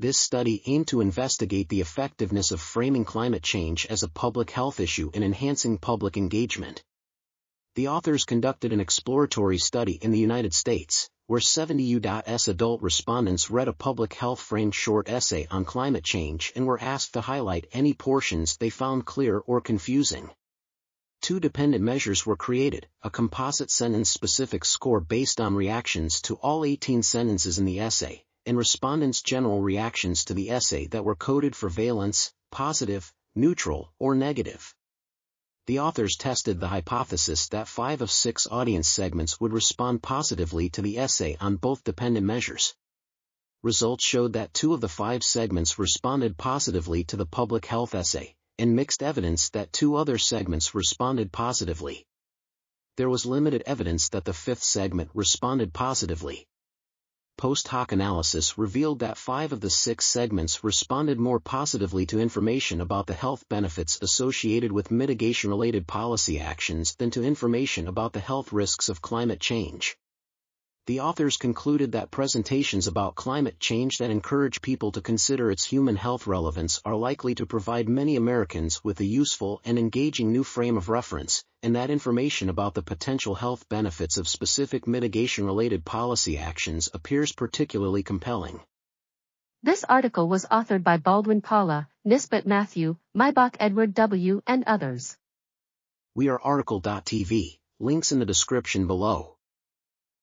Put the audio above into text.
This study aimed to investigate the effectiveness of framing climate change as a public health issue and enhancing public engagement. The authors conducted an exploratory study in the United States, where 70 U.S. adult respondents read a public health-framed short essay on climate change and were asked to highlight any portions they found clear or confusing. 2 dependent measures were created, a composite sentence-specific score based on reactions to all 18 sentences in the essay, and respondents' general reactions to the essay that were coded for valence, positive, neutral, or negative. The authors tested the hypothesis that 5 of 6 audience segments would respond positively to the essay on both dependent measures. Results showed that 2 of the 5 segments responded positively to the public health essay, and mixed evidence that 2 other segments responded positively. There was limited evidence that the 5th segment responded positively. Post hoc analysis revealed that 5 of the 6 segments responded more positively to information about the health benefits associated with mitigation-related policy actions than to information about the health risks of climate change. The authors concluded that presentations about climate change that encourage people to consider its human health relevance are likely to provide many Americans with a useful and engaging new frame of reference, and that information about the potential health benefits of specific mitigation-related policy actions appears particularly compelling. This article was authored by Baldwin Paula, Nisbet Matthew, Maibach Edward W. and others. We are article.tv, links in the description below.